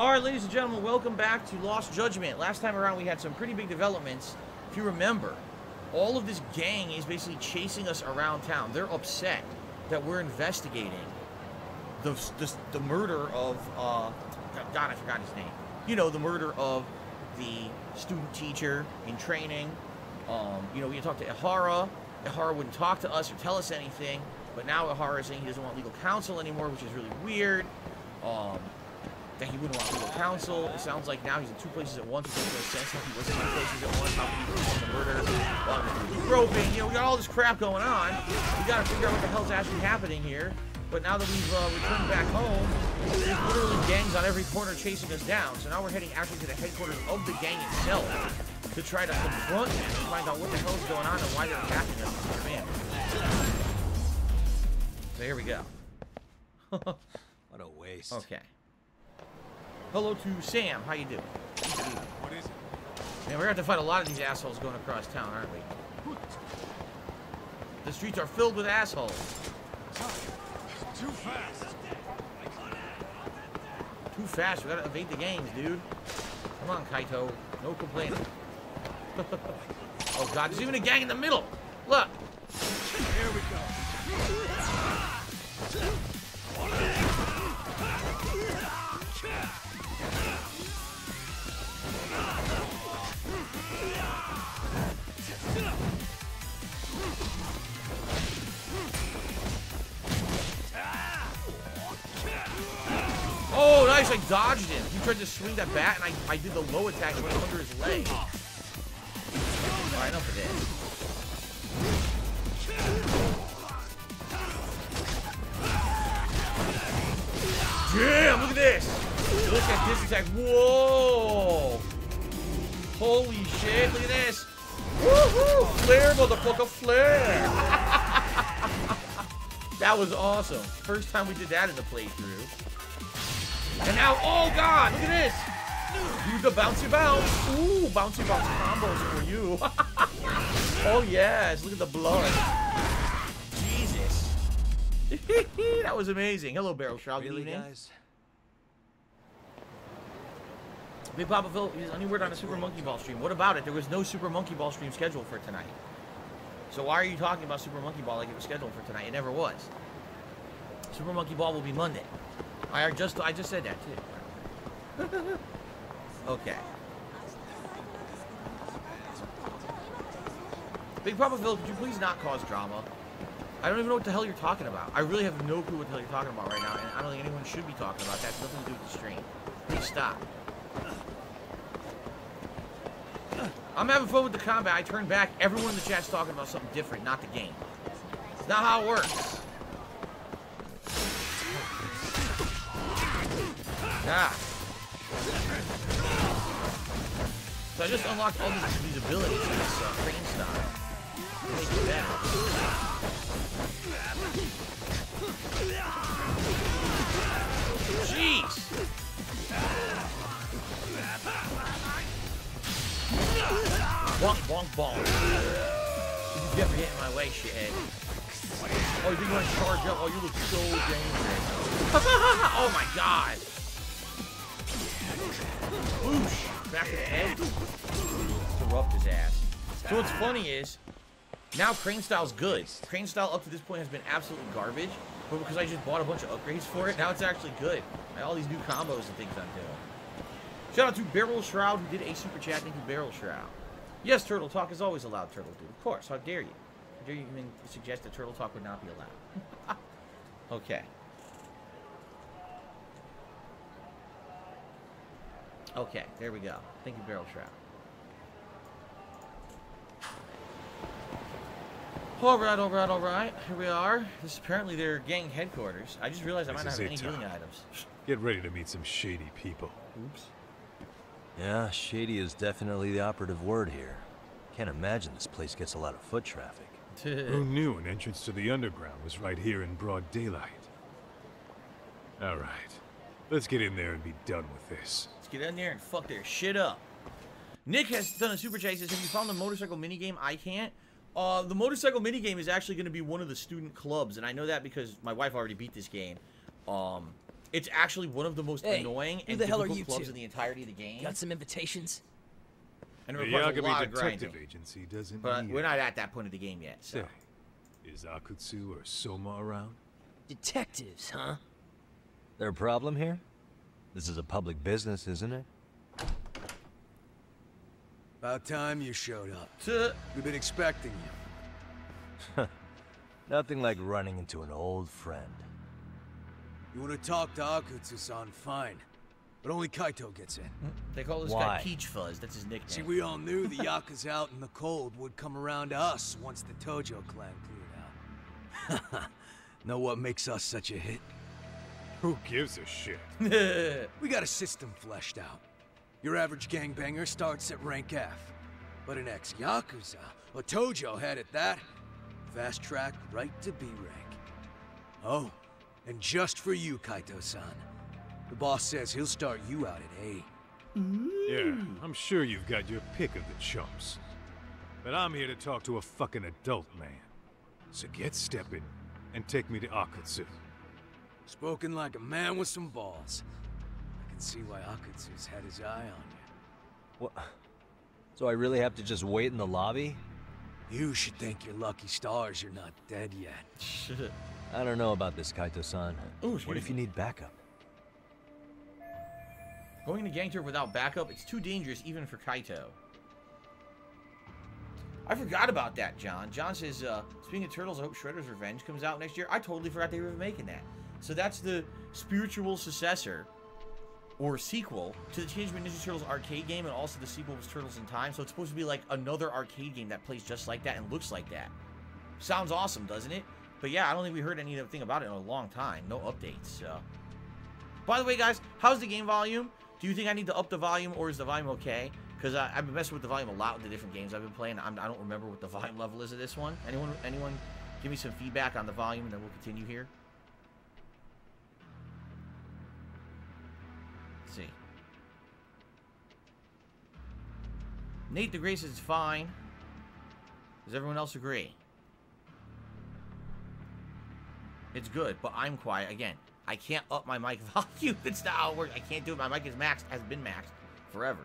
Alright, ladies and gentlemen, welcome back to Lost Judgment. Last time around, we had some pretty big developments. If you remember, all of this gang is basically chasing us around town. They're upset that we're investigating the murder of, God, I forgot his name. You know, the murder of the student teacher in training. You know, we had talked to Ehara. Ehara wouldn't talk to us or tell us anything, but now Ehara is saying he doesn't want legal counsel anymore, which is really weird. That he wouldn't want legal counsel. It sounds like now he's in two places at once, which makes no sense. If he was in two places at once, how could he perform the murder? Groping, you know, we got all this crap going on. We gotta figure out what the hell's actually happening here. But now that we've returned back home, there's literally gangs on every corner chasing us down. So now we're heading actually to the headquarters of the gang itself to try to confront them and find out what the hell's going on and why they're attacking us. Oh, man. So here we go. What a waste. Okay. Hello to Sam. How you doing? What is it? Man, we're gonna have to fight a lot of these assholes going across town, aren't we? The streets are filled with assholes. Too fast. Too fast. We gotta evade the gangs, dude. Come on, Kaito. No complaining. Oh God, there's even a gang in the middle. Look. Here we go. Oh, nice, I dodged him. He tried to swing that bat, and I did the low attack and went under his leg. Alright, enough of this. Damn, look at this. Look at this attack. Whoa. Holy shit, look at this. Woohoo! Flare, motherfucker, flare. That was awesome. First time we did that in the playthrough. And now, oh God, look at this! Do the bouncy bounce! Ooh, bouncy bounce combos for you! Oh yes, look at the blood! Jesus! That was amazing. Hello, Barrel Shroud. Really, guys? Big Papa Phil is only word on a Super Monkey Ball stream. What about it? There was no Super Monkey Ball stream scheduled for tonight. So why are you talking about Super Monkey Ball like it was scheduled for tonight? It never was. Super Monkey Ball will be Monday. I just said that too. Okay. Big Papa Phil, could you please not cause drama? I don't even know what the hell you're talking about. I really have no clue what the hell you're talking about right now, and I don't think anyone should be talking about that. It's nothing to do with the stream. Please stop. I'm having fun with the combat. I turn back. Everyone in the chat's talking about something different, not the game. It's not how it works. Ah. So I just unlocked all these abilities in this crane style. Make it better. Jeez! Bonk, bonk, bonk. You ever get in my way, shithead? Oh, you think you want to charge up? Oh, you look so dangerous. Oh my God! Whoosh! Back in the head. Interrupt his ass. So what's funny is, now Crane Style's good. Crane Style up to this point has been absolutely garbage, but because I just bought a bunch of upgrades for it, now it's actually good. I have all these new combos and things I'm doing. Shout out to Barrel Shroud, who did a super chat. Thank you, Barrel Shroud. Yes, Turtle Talk is always allowed, Turtle Dude. Of course, how dare you? How dare you even suggest that Turtle Talk would not be allowed? Okay. Okay, there we go. Thank you, Barrel Shroud. Alright, alright, alright. Here we are. This is apparently their gang headquarters. I just realized I might not have any healing items. Get ready to meet some shady people. Oops. Yeah, shady is definitely the operative word here. Can't imagine this place gets a lot of foot traffic. Who knew an entrance to the underground was right here in broad daylight? Alright. Let's get in there and be done with this. Let's get in there and fuck their shit up. Nick has done a super chat. He says, have you found the motorcycle minigame? I can't. The motorcycle minigame is actually going to be one of the student clubs, and I know that because my wife already beat this game. It's actually one of the most annoying and difficult clubs in the entirety of the game. Got some invitations? And it requires a lot of grinding. But we're not at that point of the game yet, so... Is Akutsu or Soma around? Detectives, huh? There a problem here? This is a public business, isn't it? About time you showed up. We've been expecting you. Nothing like running into an old friend. You want to talk to Akutsu-san, fine. But only Kaito gets in. They call this guy Peach Fuzz, that's his nickname. See, we all knew the Yakuza out in the cold would come around to us once the Tojo clan cleared out. Know what makes us such a hit? Who gives a shit? We got a system fleshed out. Your average gangbanger starts at rank F. But an ex-Yakuza, or Tojo had it that, fast-tracked right to B rank. Oh, and just for you, Kaito-san. The boss says he'll start you out at A. Yeah, I'm sure you've got your pick of the chumps. But I'm here to talk to a fucking adult man. So get stepping and take me to Akutsu. Spoken like a man with some balls. I can see why Akutsu's had his eye on you. What? So I really have to just wait in the lobby? You should thank your lucky stars you're not dead yet. Shit. I don't know about this, Kaito-san. What if you need backup? Going to gang tour without backup, it's too dangerous even for Kaito. I forgot about that, John. John says, speaking of Turtles, I hope Shredder's Revenge comes out next year. I totally forgot they were making that. So that's the spiritual successor, or sequel, to the Teenage Mutant Ninja Turtles arcade game, and also the sequel was Turtles in Time. So it's supposed to be like another arcade game that plays just like that and looks like that. Sounds awesome, doesn't it? But yeah, I don't think we heard anything about it in a long time. No updates, so. By the way, guys, how's the game volume? Do you think I need to up the volume, or is the volume okay? Because I've been messing with the volume a lot with the different games I've been playing. I don't remember what the volume level is of this one. Anyone give me some feedback on the volume, and then we'll continue here. Let's see. Nate DeGrace says it's fine. Does everyone else agree? It's good, but I'm quiet. Again, I can't up my mic volume. It's not how it works. I can't do it. My mic is maxed. Has been maxed forever.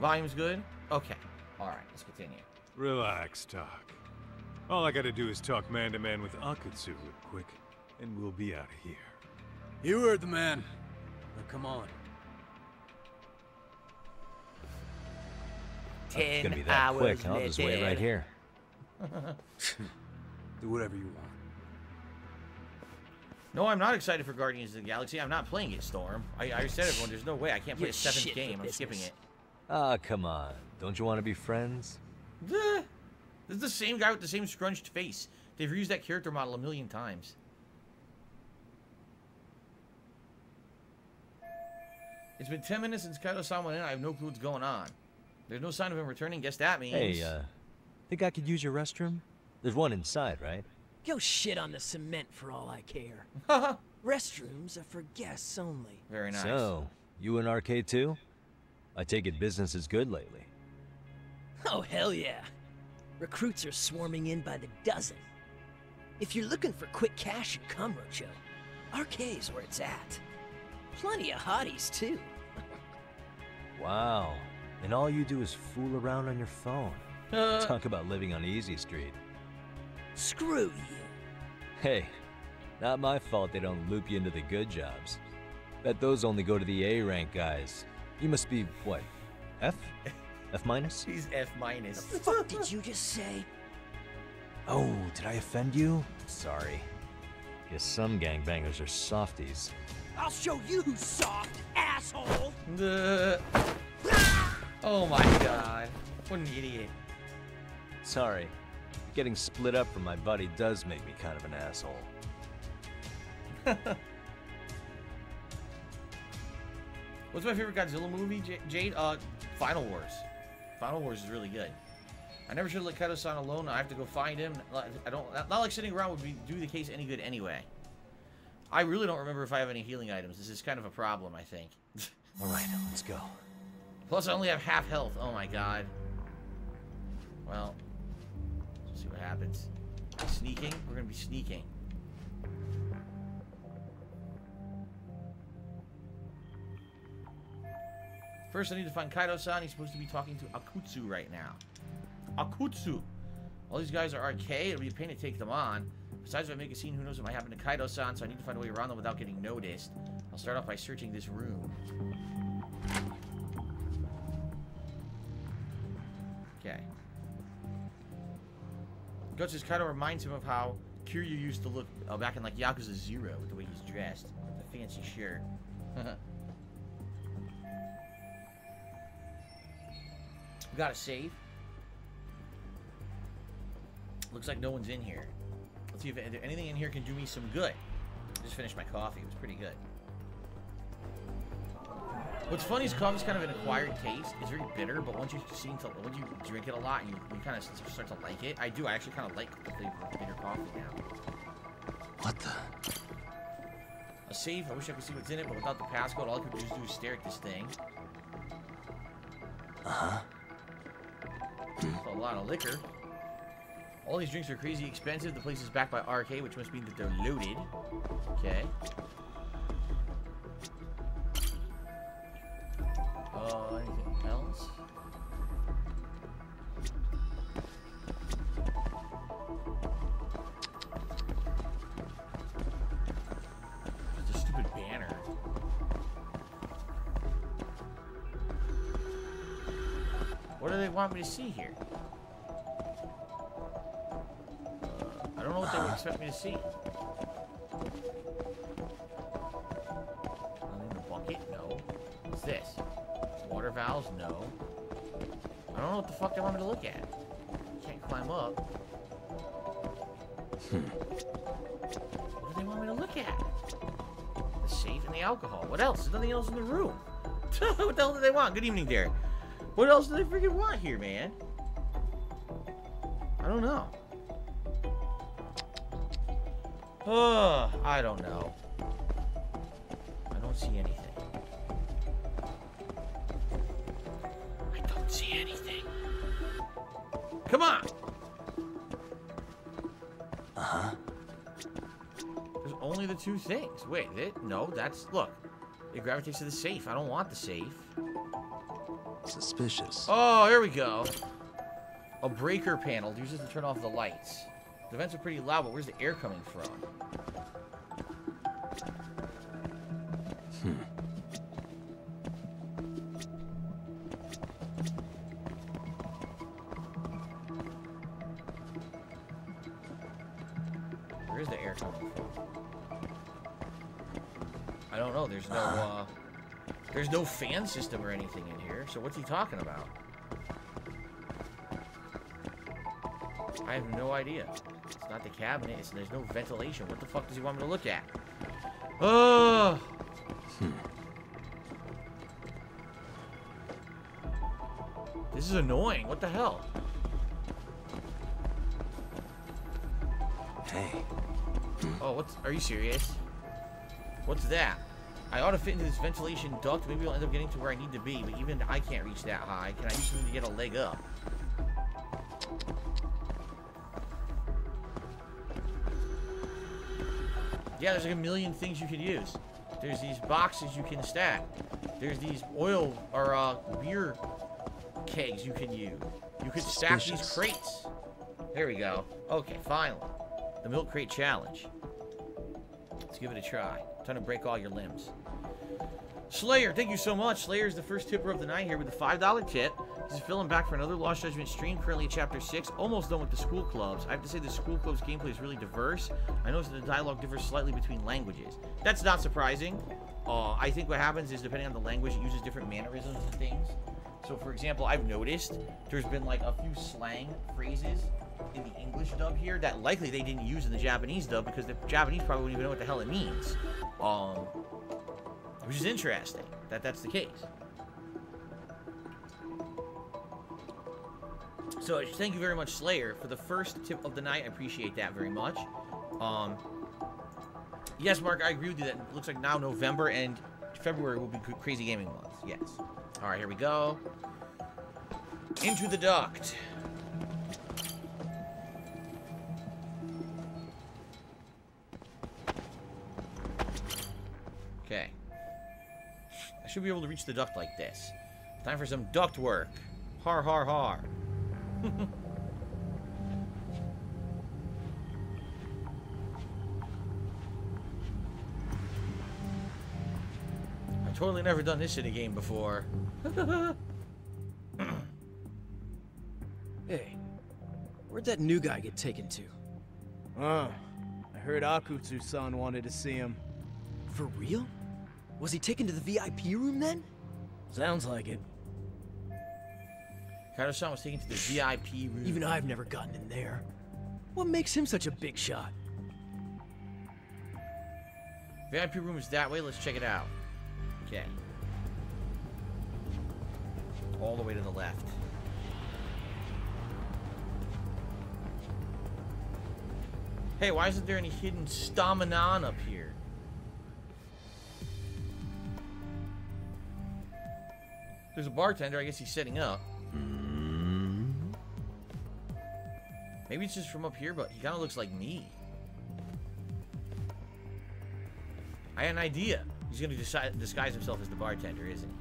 Volume's good? Okay. Alright, let's continue. Relax, Doc. All I gotta do is talk man-to-man with Akutsu real quick, and we'll be out of here. You heard the man. Now come on. 10 hours later. It's gonna be that quick, I'll just wait right here. Do whatever you want. No, I'm not excited for Guardians of the Galaxy. I'm not playing it, Storm. I said everyone, there's no way I can't play a seventh game. I'm skipping it. Ah, come on. Don't you want to be friends? This is the same guy with the same scrunched face. They've reused that character model a million times. It's been 10 minutes since Kaito-san went in. I have no clue what's going on. There's no sign of him returning. Guess that means. Hey, think I could use your restroom? There's one inside, right? Go shit on the cement for all I care. Restrooms are for guests only. Very nice. So, you in arcade too? I take it business is good lately. Oh, hell yeah. Recruits are swarming in by the dozen. If you're looking for quick cash at Kamurocho, arcade's where it's at. Plenty of hotties too. Wow. And all you do is fool around on your phone. Talk about living on Easy Street. Screw you. Hey, not my fault they don't loop you into the good jobs. Bet those only go to the A rank guys. You must be, what, F? F minus? He's F minus. The fuck did you just say? Oh, did I offend you? Sorry. Guess some gangbangers are softies. I'll show you who's soft, asshole! Oh my god. What an idiot. Sorry. Getting split up from my buddy does make me kind of an asshole. What's my favorite Godzilla movie, Jade? Final Wars. Final Wars is really good. I never should have let Kaito-san alone. I have to go find him. I don't. Not like sitting around would be, do the case any good anyway. I really don't remember if I have any healing items. This is kind of a problem, I think. All right, let's go. Plus, I only have half health. Oh my god. Well. See what happens. Sneaking? We're gonna be sneaking. First, I need to find Kaito-san. He's supposed to be talking to Akutsu right now. Akutsu! All these guys are RK. It'll be a pain to take them on. Besides, if I make a scene, who knows what might happen to Kaito-san, so I need to find a way around them without getting noticed. I'll start off by searching this room. Okay. Gotcha's Kaito reminds him of how Kiryu used to look back in, like, Yakuza 0 with the way he's dressed. The fancy shirt. We gotta save. Looks like no one's in here. Let's see if anything in here can do me some good. I just finished my coffee. It was pretty good. What's funny is coffee's kind of an acquired taste. It's very bitter, but once you drink it a lot, you kind of start to like it. I do. I actually kind of like the flavor of bitter coffee now. What the? A safe. I wish I could see what's in it, but without the passcode, all I could just do is stare at this thing. Uh-huh. A lot of liquor. All these drinks are crazy expensive. The place is backed by RK, which must mean that they're loaded. Okay. Anything else? That's a stupid banner. What do they want me to see here? I don't know what they would expect me to see. Nothing in the bucket? No. What's this? Water valves? No. I don't know what the fuck they want me to look at. Can't climb up. What do they want me to look at? The safe and the alcohol. What else? There's nothing else in the room. What the hell do they want? Good evening, Derek. What else do they freaking want here, man? I don't know. I don't know. I don't see anything. I don't see anything. Come on! Uh-huh. There's only the two things. Wait, no, that's... Look. It gravitates to the safe. I don't want the safe. Suspicious. Oh, here we go. A breaker panel. Uses to turn off the lights. The vents are pretty loud, but where's the air coming from? Where is the air coming from? I don't know. There's no fan system or anything in here. So what's he talking about? I have no idea. It's not the cabinet. There's no ventilation. What the fuck does he want me to look at? Oh! This is annoying. What the hell? Hey. Oh, are you serious? What's that? I ought to fit into this ventilation duct. Maybe I'll end up getting to where I need to be, but even I can't reach that high. Can I use something to get a leg up? Yeah, there's like a million things you could use. There's these boxes you can stack. There's these oil or beer kegs you can use. You could stack these crates. There we go. Okay, finally. The milk crate challenge. Let's give it a try. Time to break all your limbs. Slayer, thank you so much. Slayer is the first tipper of the night here with a $5 tip. This is filling back for another Lost Judgment stream, currently Chapter 6. Almost done with the school clubs. I have to say the school clubs gameplay is really diverse. I noticed that the dialogue differs slightly between languages. That's not surprising. I think what happens is, depending on the language, it uses different mannerisms and things. So, for example, I've noticed there's been, like, a few slang phrases in the English dub here that likely they didn't use in the Japanese dub because the Japanese probably wouldn't even know what the hell it means. Which is interesting that that's the case. So, thank you very much, Slayer, for the first tip of the night. I appreciate that very much. Yes, Mark, I agree with you that it looks like now November and February will be crazy gaming months. Yes. All right, here we go. Into the duct. Okay. I should be able to reach the duct like this. Time for some duct work. Har, har, har. I totally never done this in a game before. Hey, where'd that new guy get taken to? I heard Akutsu-san wanted to see him. For real? Was he taken to the VIP room then? Sounds like it. Kaito-san was taken to the VIP room. Even I've never gotten in there. What makes him such a big shot? VIP room is that way. Let's check it out. Okay. All the way to the left. Hey, why isn't there any hidden Stamina up here? There's a bartender. I guess he's setting up. Maybe it's just from up here, but he kind of looks like me. I had an idea. He's going to disguise himself as the bartender, isn't he?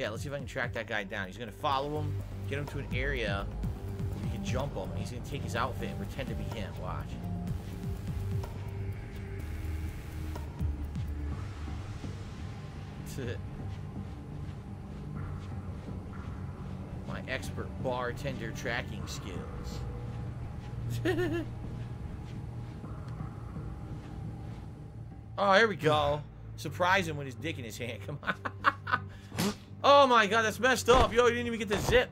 Yeah, let's see if I can track that guy down. He's going to follow him, get him to an area where he can jump him, and he's going to take his outfit and pretend to be him. Watch. That's it. My expert bartender tracking skills. Oh, here we go. Surprise him with his dick in his hand. Come on. Oh my god, that's messed up. Yo, you didn't even get the zip.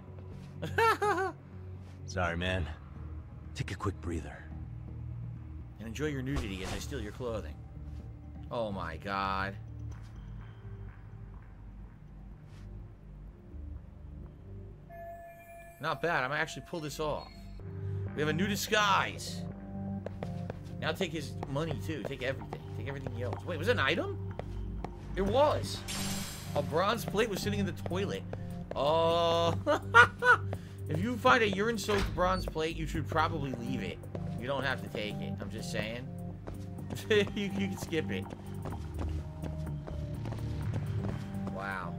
Sorry, man. Take a quick breather. And enjoy your nudity as I steal your clothing. Oh my god. Not bad. I'm gonna actually pull this off. We have a new disguise. Now take his money too. Take everything. Take everything he owns. Wait, was it an item? It was. A bronze plate was sitting in the toilet. Oh. If you find a urine-soaked bronze plate, you should probably leave it. You don't have to take it. I'm just saying. You can skip it. Wow.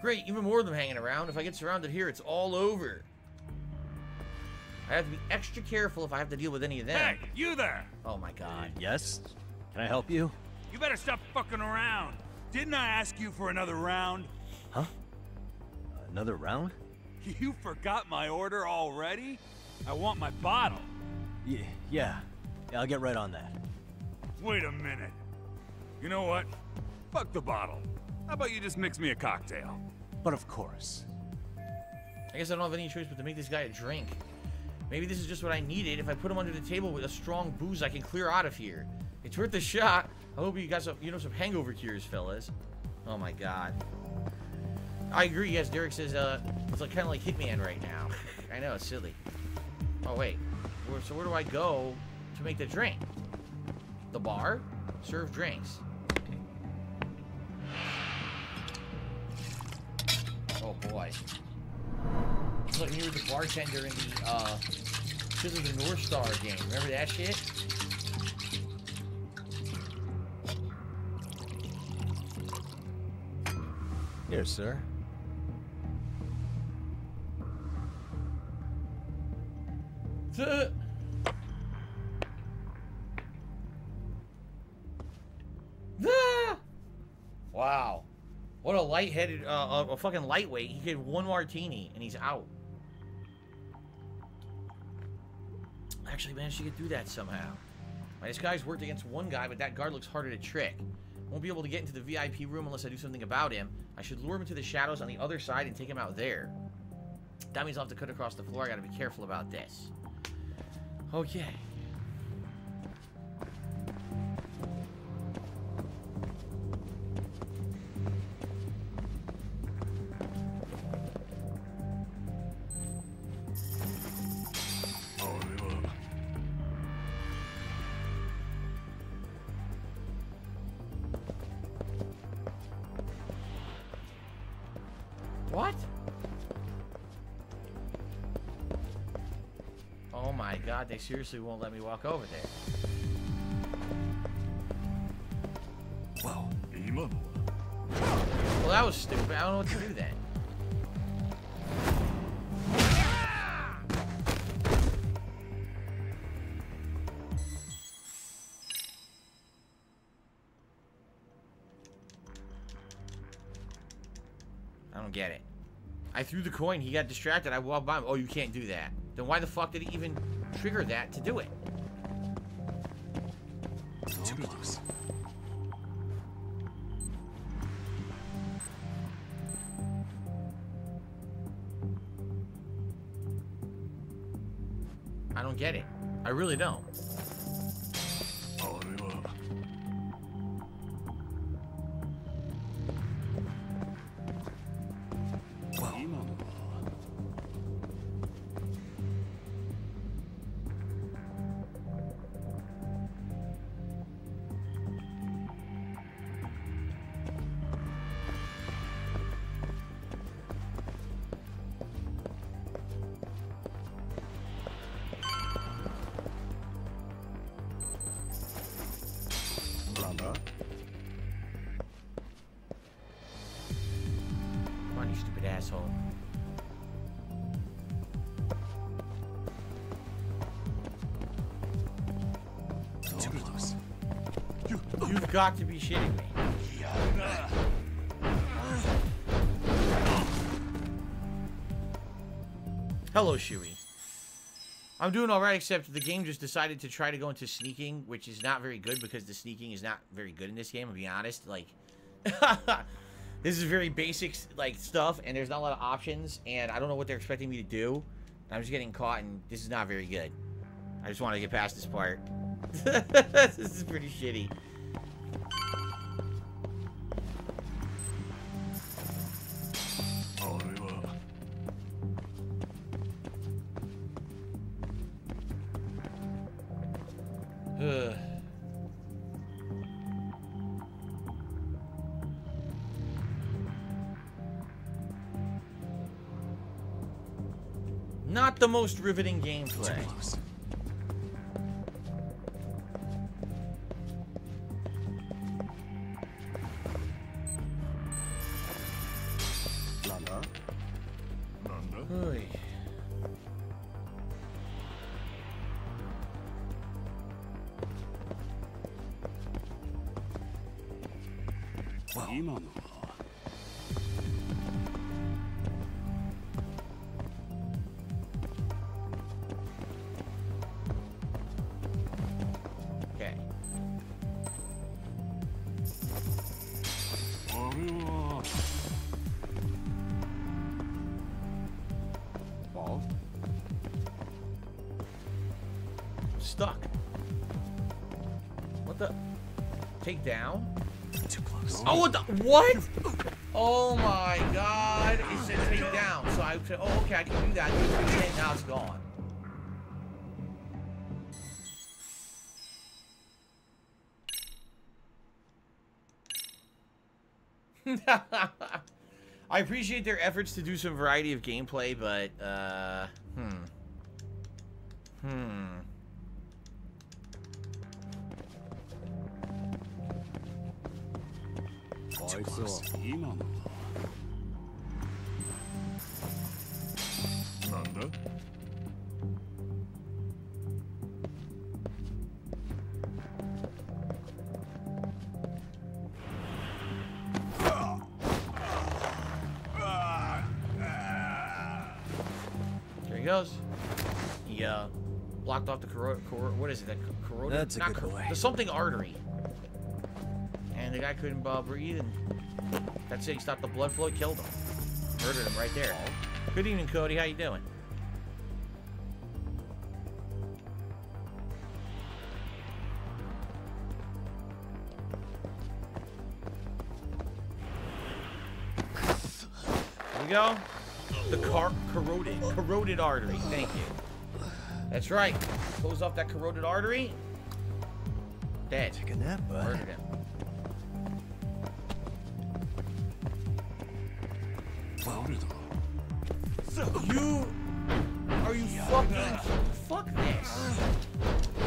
Great, even more of them hanging around. If I get surrounded here, it's all over. I have to be extra careful if I have to deal with any of them. Hey, you there! Oh my god. Yes? Can I help you? You better stop fucking around. Didn't I ask you for another round? Huh? Another round? You forgot my order already? I want my bottle. Yeah, I'll get right on that. Wait a minute. You know what? Fuck the bottle. How about you just mix me a cocktail? But of course. I guess I don't have any choice but to make this guy a drink. Maybe this is just what I needed. If I put him under the table with a strong booze, I can clear out of here. It's worth a shot. I hope you got some, you know, some hangover cures, fellas. Oh my god. I agree. Yes, Derek says it's like kind of like Hitman right now. I know, it's silly. Oh wait. So where do I go to make the drink? The bar? Serve drinks. Oh boy. It's like you were the bartender in the Children of the North Star game. Remember that shit? Here, sir. Wow. What a lightheaded, a fucking lightweight. He gave one martini and he's out. I actually managed to get through that somehow. My disguise worked against one guy, but that guard looks harder to trick. Won't be able to get into the VIP room unless I do something about him. I should lure him to the shadows on the other side and take him out there. That means I'll have to cut across the floor. I gotta be careful about this. Okay. my god, they seriously won't let me walk over there. Whoa. Well, that was stupid. I don't know what to do then. I don't get it. I threw the coin, he got distracted, I walked by him. Oh, you can't do that. Then why the fuck did he even trigger that to do it? Too close. I don't get it. I really don't. You've got to be shitting me. Hello, Shui. I'm doing alright, except the game just decided to try to go into sneaking, which is not very good because the sneaking is not very good in this game, I'll be honest. Like, this is very basic like stuff, and there's not a lot of options, and I don't know what they're expecting me to do. I'm just getting caught, and this is not very good. I just want to get past this part. This is pretty shitty. Not the most riveting gameplay. Down. Too close. Oh, what the? What? Oh my god. It said take down. So I said, oh, okay, I can do that. And now it's gone. I appreciate their efforts to do some variety of gameplay, but, blocked off the what is it? The corroded? That's a not good way. The something artery. And the guy couldn't breathe, and that's it. He stopped the blood flow, killed him, murdered him right there. Good evening, Cody. How you doing? Here we go. The corroded artery. Thank you. That's right. Close off that corroded artery. Dead. Take a nap, bud. Murdered him. You... Are you fucking... Fuck that. sucks.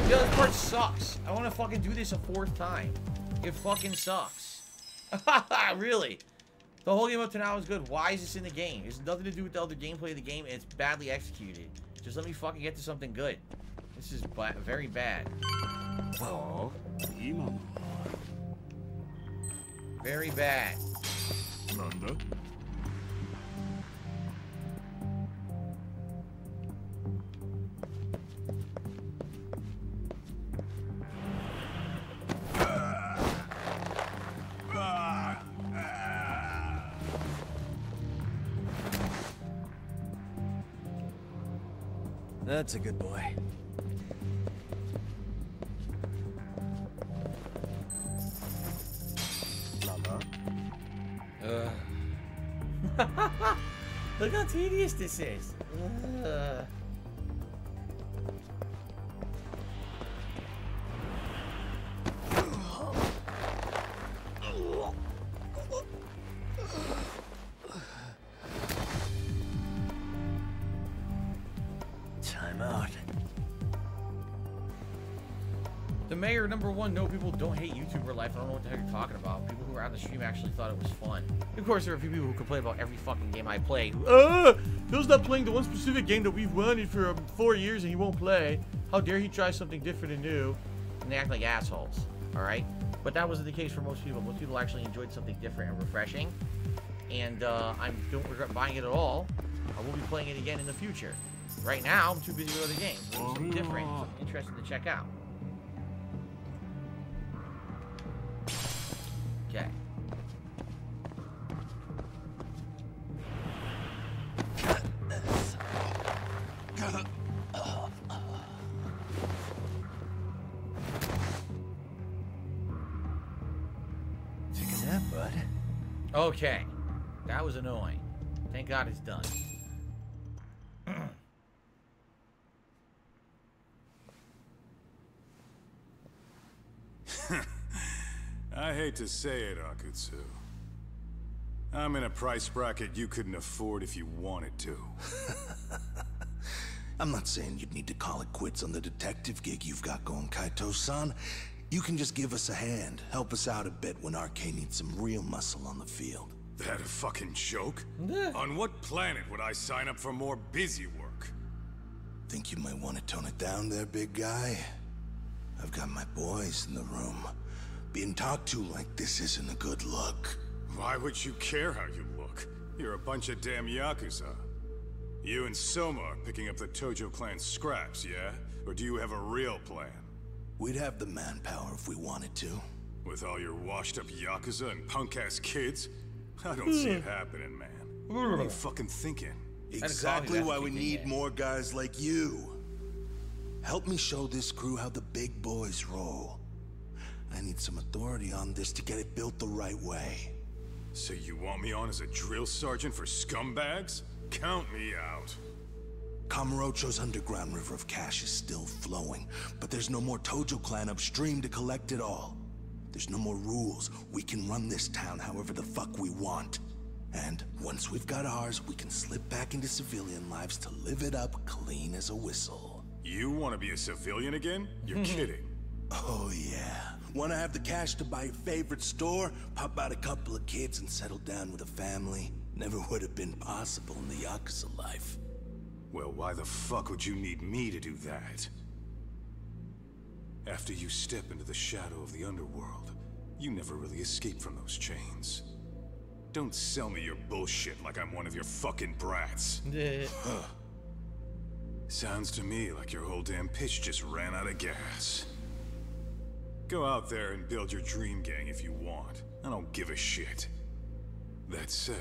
Yo, this part sucks. I want to fucking do this a fourth time. It fucking sucks. Really? The whole game up to now is good. Why is this in the game? It's nothing to do with the other gameplay of the game, and it's badly executed. Just let me fucking get to something good. This is very bad. Oh. Very bad. That's a good boy. Look how tedious this is. Time out. The mayor, number one, no, people don't hate YouTuber life. I don't know what the hell you're talking about. People who were on the stream actually thought it was fun. Of course, there are a few people who complain about every fucking game I play. Phil's not playing the one specific game that we've wanted for 4 years and he won't play. How dare he try something different and new? And they act like assholes, all right? But that wasn't the case for most people. Most people actually enjoyed something different and refreshing. And I don't regret buying it at all. I will be playing it again in the future. Right now, I'm too busy with other games. There's something different, something interesting to check out. Okay. Okay, that was annoying. Thank God it's done. I hate to say it, Akutsu. I'm in a price bracket you couldn't afford if you wanted to. I'm not saying you'd need to call it quits on the detective gig you've got going, Kaito-san. You can just give us a hand, help us out a bit when RK needs some real muscle on the field. That a fucking joke? On what planet would I sign up for more busy work? Think you might want to tone it down there, big guy? I've got my boys in the room. Being talked to like this isn't a good look. Why would you care how you look? You're a bunch of damn Yakuza. You and Soma are picking up the Tojo clan scraps, yeah? Or do you have a real plan? We'd have the manpower if we wanted to. With all your washed-up Yakuza and punk-ass kids? I don't see it happening, man. What are you fucking thinking? Exactly why we need more guys like you. Help me show this crew how the big boys roll. I need some authority on this to get it built the right way. So you want me on as a drill sergeant for scumbags? Count me out. Kamurocho's underground river of cash is still flowing, but there's no more Tojo clan upstream to collect it all. There's no more rules. We can run this town however the fuck we want. And once we've got ours, we can slip back into civilian lives to live it up clean as a whistle. You want to be a civilian again? You're kidding. Oh yeah. Want to have the cash to buy your favorite store, pop out a couple of kids and settle down with a family? Never would have been possible in the Yakuza life. Well, why the fuck would you need me to do that? After you step into the shadow of the underworld, you never really escape from those chains. Don't sell me your bullshit like I'm one of your fucking brats. Sounds to me like your whole damn pitch just ran out of gas. Go out there and build your dream gang if you want. I don't give a shit. That said,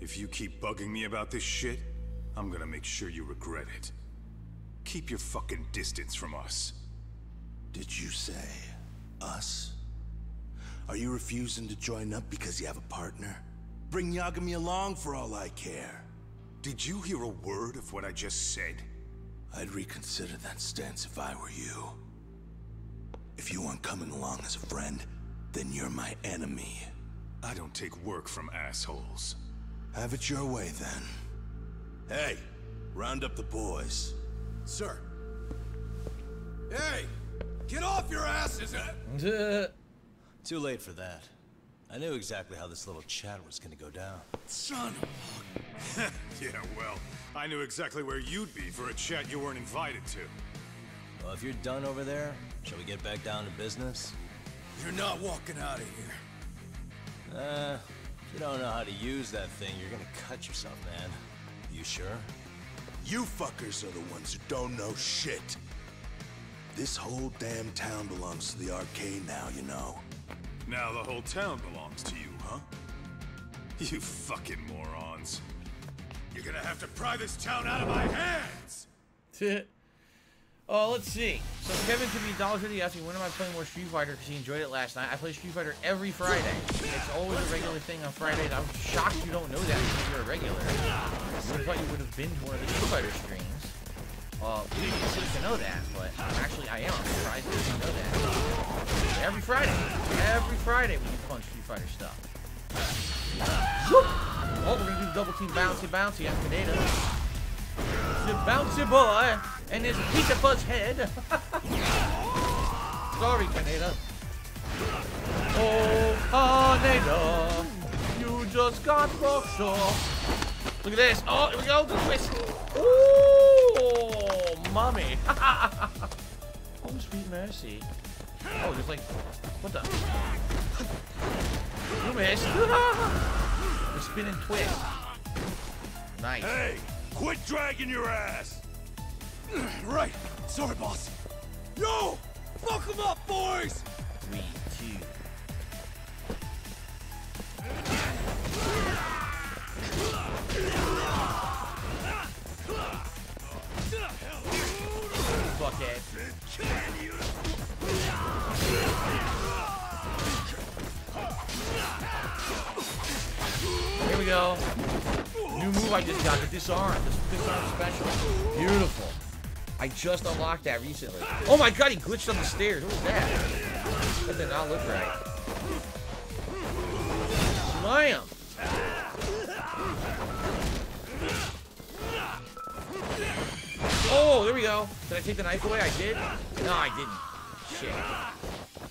if you keep bugging me about this shit, I'm gonna make sure you regret it. Keep your fucking distance from us. Did you say us? Are you refusing to join up because you have a partner? Bring Yagami along for all I care. Did you hear a word of what I just said? I'd reconsider that stance if I were you. If you aren't coming along as a friend, then you're my enemy. I don't take work from assholes. Have it your way then. Hey, round up the boys. Sir. Hey! Get off your asses! Too late for that. I knew exactly how this little chat was gonna go down. Son of a... Yeah, well, I knew exactly where you'd be for a chat you weren't invited to. Well, if you're done over there, shall we get back down to business? You're not walking out of here. If you don't know how to use that thing, you're gonna cut yourself, man. You sure? You fuckers are the ones who don't know shit. This whole damn town belongs to the arcade now, you know. Now the whole town belongs to you, huh? You fucking morons. You're gonna have to pry this town out of my hands! Oh, let's see. So Kevin could be $1.50 asking, when am I playing more Street Fighter? Because he enjoyed it last night. I play Street Fighter every Friday. It's always a regular thing on Fridays. I'm shocked you don't know that because you're a regular. I thought you would have been to one of the Street Fighter streams. Well, you didn't seem to know that, but actually I am. I'm surprised you didn't know that. Every Friday. Every Friday we do fun Street Fighter stuff. Oh, we're going to do double team bouncy bouncy on Pineda. The bouncy boy and his pizza fuzz head. Sorry, Pineda. Oh, Pineda, you just got rock sure. Look at this. Oh, here we go. The twist. Oh, mommy. Oh, sweet mercy. Oh, just like, what the? You missed. The spin and twist. Nice. Hey, quit dragging your ass. Right. Sorry, boss. Yo, fuck them up, boys. 3, 2. Fuckhead. Here we go. New move I just got, the disarm. This disarm special. Beautiful. I just unlocked that recently. Oh my god, he glitched on the stairs. What was that? That did not look right. Slam! Oh, there we go. Did I take the knife away? I did? No, I didn't. Shit.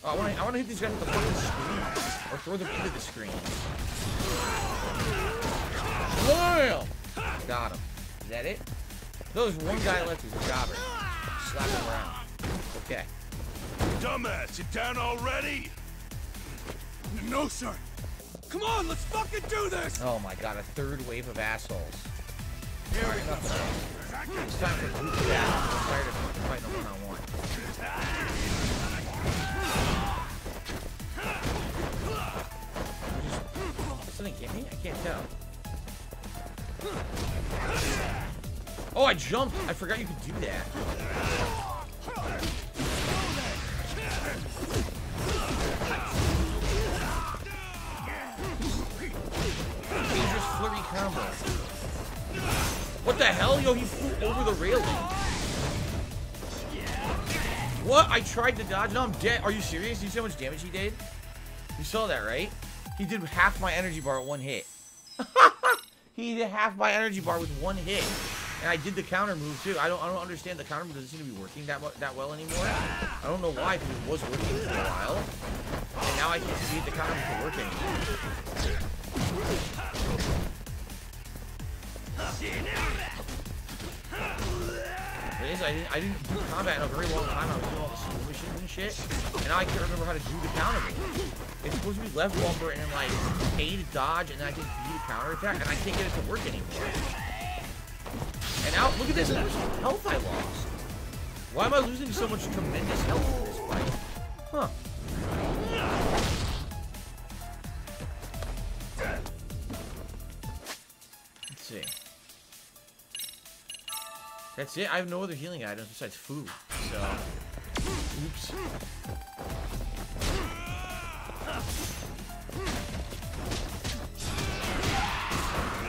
Oh, I want to hit these guys with the fucking screen. Or throw them into the screen. Slam! Got him. Is that it? There's one guy left who's a jobber. Slap him around. Okay. Dumbass, you down already? No, sir. Come on, let's fucking do this! Oh my god, a third wave of assholes. Here we go. It's time for to move down. I'm tired of fighting a one-on-one. Does something get me? I can't tell. Oh, I jumped! I forgot you could do that. Dangerous flurry combo. What the hell? Yo, he flew over the railing. What? I tried to dodge? No, I'm dead. Are you serious? Do you see how much damage he did? You saw that, right? He did half my energy bar at one hit. He did half my energy bar with one hit. And I did the counter move too. I don't understand the counter move. Doesn't seem to be working that well anymore. I don't know why, because it was working for a while, and now I can't see the counter move to work anymore. It is. I didn't do combat in a very long time. I was doing all the slow missions and shit, and now I can't remember how to do the counter move. It's supposed to be left bumper and like A to dodge, and then I think B to counter attack, and I can't get it to work anymore. And now, look at this, how much health I lost. Why am I losing so much tremendous health in this fight? Huh. Let's see. That's it, I have no other healing items besides food, so... Oops.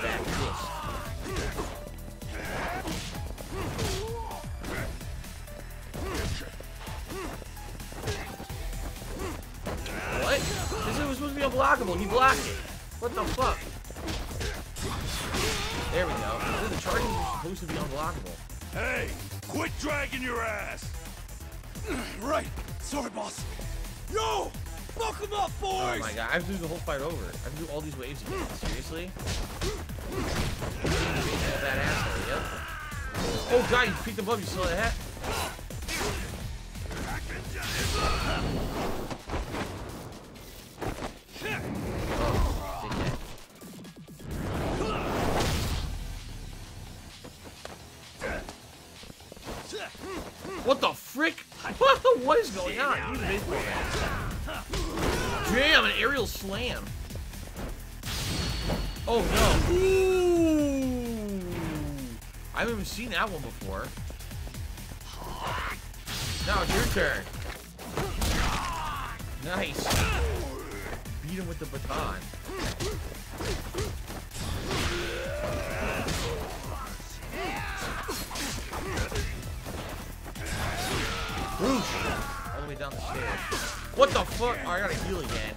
Back fist. Unblockable, he blocked it. What the fuck? There we go. The charges are supposed to be unblockable. Hey, quit dragging your ass. Right. Sorry, boss. No! Fuck them up, boys! Oh my god, I have to do the whole fight over. I have to do all these waves again. Seriously? That asshole, yep. Oh god, you peeked above, you saw that hat? What the frick? What is going on? You baseball bat. Damn, an aerial slam. Oh no. Ooh. I haven't even seen that one before. Now it's your turn. Nice. Beat him with the baton. All the way down the stairs. What the fuck? Oh, I gotta heal again.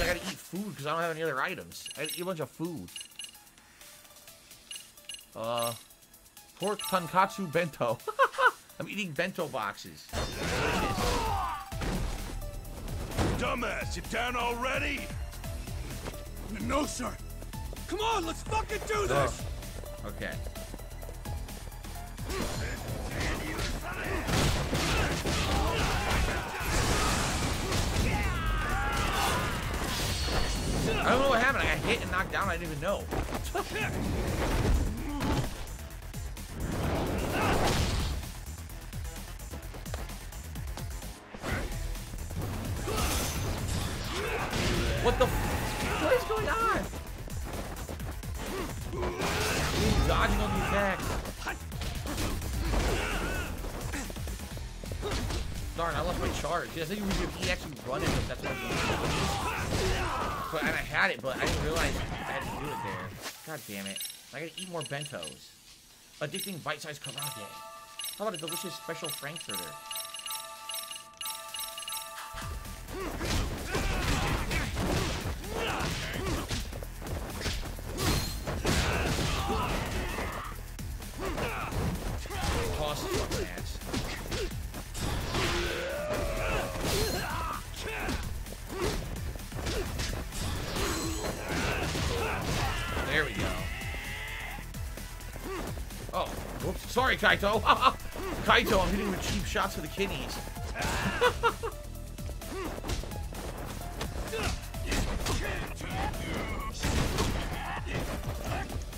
I gotta eat food because I don't have any other items. I gotta eat a bunch of food. Pork tonkatsu bento. I'm eating bento boxes. Dumbass, you down already? No, sir. Come on, let's fucking do this. Oh. Okay. I don't know what happened. I got hit and knocked down. I didn't even know. What the f— what is going on? Ooh, dodging on these attacks. Darn, I left my charge. I think he actually run it, but that's what I'm doing. And I had it, but I didn't realize I had to do it there. God damn it. I gotta eat more bentos. Addicting bite-sized karate. How about a delicious special frankfurter? There we go. Oh, whoops. Sorry, Kaito. Kaito, I'm hitting with cheap shots for the kiddies.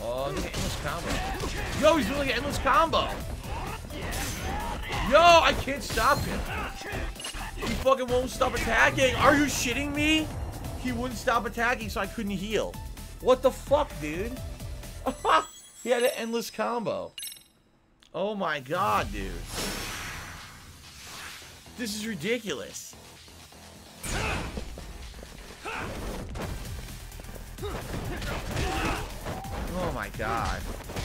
Oh, he's an endless combo. Yo, he's doing an endless combo. Yo, I can't stop him. He fucking won't stop attacking. Are you shitting me? He wouldn't stop attacking, so I couldn't heal. What the fuck, dude? He had an endless combo. Oh my god, dude. This is ridiculous. Oh my god.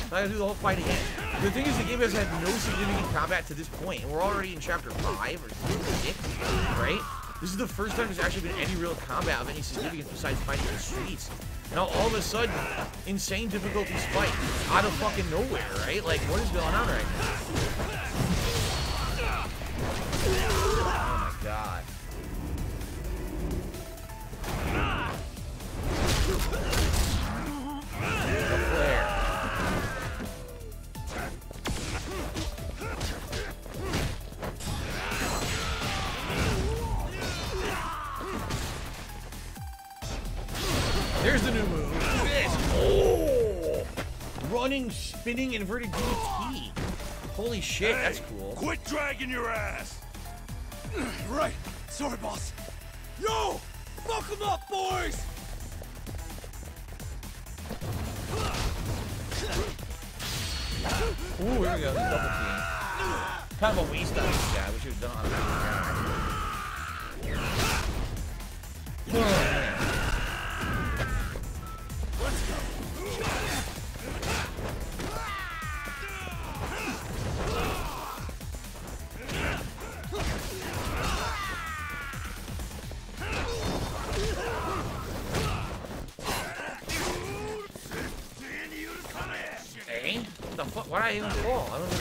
I gotta do the whole fight again. The thing is, the game has had no significant combat to this point, and we're already in chapter 5 or 6, right? This is the first time there's actually been any real combat of any significance besides fighting in the streets. Now all of a sudden, insane difficulty spike out of fucking nowhere, right? Like, what is going on right now? Oh my god. The flare. There's the new move. This. Oh! Running, spinning, inverted DT. Holy shit, hey, that's cool. Quit dragging your ass. Right. Sorry, boss. Yo! Fuck them up, boys! Ooh, here we go. Double team. Kind of a waste on this guy. I wish he was done on a regular guy. Why did I even fall? I don't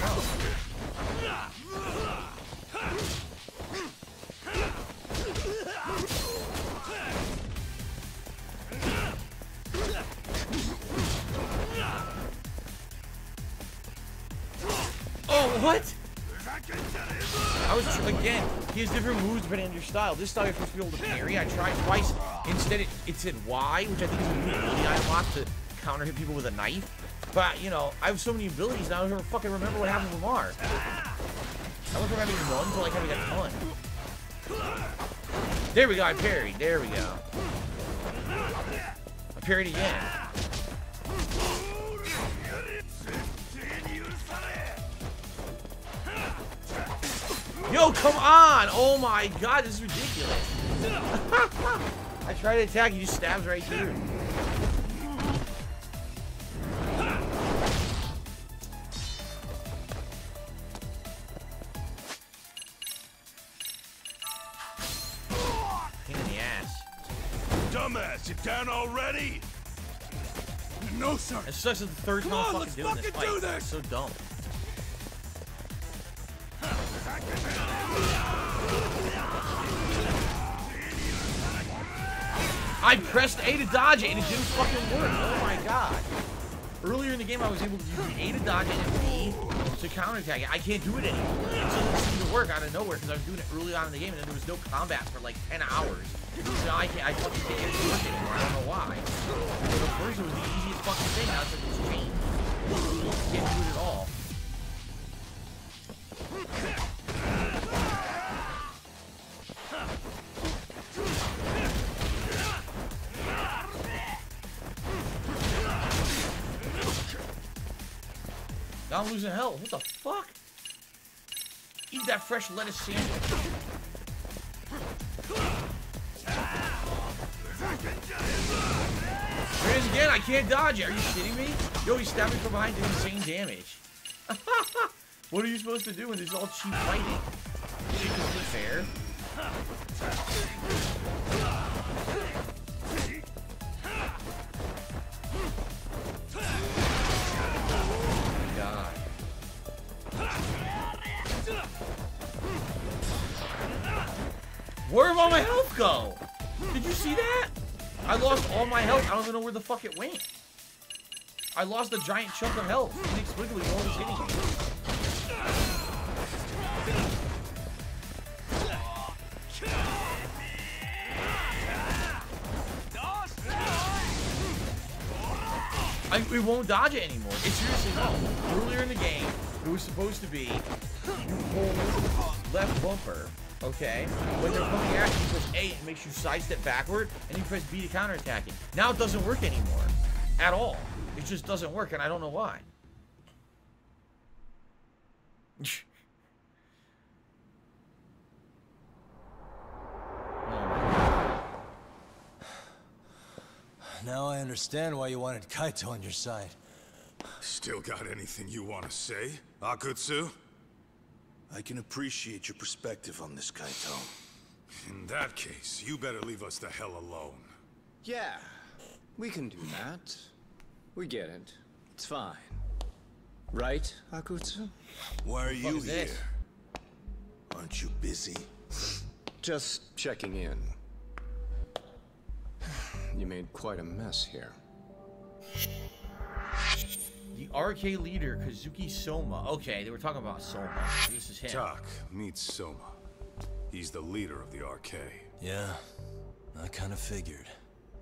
even know. What? I was, again, he has different moves depending on your style. This style you're supposed to be able to parry. I tried twice. Instead, it said Y, which I think is a new ability I unlocked to counter hit people with a knife. But, you know, I have so many abilities now I don't fucking remember what happened with Mar. I went from having one to, like, having a ton. There we go, I parried. There we go. I parried again. Yo, come on! Oh my god, this is ridiculous. I tried to attack, he just stabs right through. Pain in the ass. Dumbass, you down already? No, sir. It sucks as the third time I'm fucking doing this fight. It's so dumb. I pressed A to dodge it and it didn't fucking work. Oh my god. Earlier in the game I was able to use A to dodge it and B to counterattack it. I can't do it anymore. It doesn't seem to work out of nowhere because I was doing it early on in the game and then there was no combat for like 10 hours. So now I fucking can't get it to work anymore. I don't know why. The first one was the easiest fucking thing. Now it's like it's changed. You can't do it at all. Now I'm losing health. What the fuck? Eat that fresh lettuce sandwich. There it is again. I can't dodge it. Are you kidding me? Yo, he stabbed me from behind doing insane damage. What are you supposed to do when there's all cheap fighting? This shit isn't fair. Where did all my health go? Did you see that? I lost all my health. I don't even know where the fuck it went. I lost a giant chunk of health. Inexplicably, no one was hitting me. It won't dodge it anymore. It's seriously no. Earlier in the game, it was supposed to be you hold left bumper. Okay, when they're coming at you, you press A, it makes you sidestep backward, and you press B to counterattack it. Now it doesn't work anymore. At all. It just doesn't work, and I don't know why. Oh my God. Now I understand why you wanted Kaito on your side. Still got anything you want to say, Akutsu? I can appreciate your perspective on this, Kaito. In that case, you better leave us the hell alone. Yeah, we can do that. We get it. It's fine. Right, Akutsu? Why are you here? Aren't you busy? Just checking in. You made quite a mess here. The RK leader, Kazuki Soma. Okay, they were talking about Soma. So this is him. Tak meets Soma. He's the leader of the RK. Yeah, I kind of figured.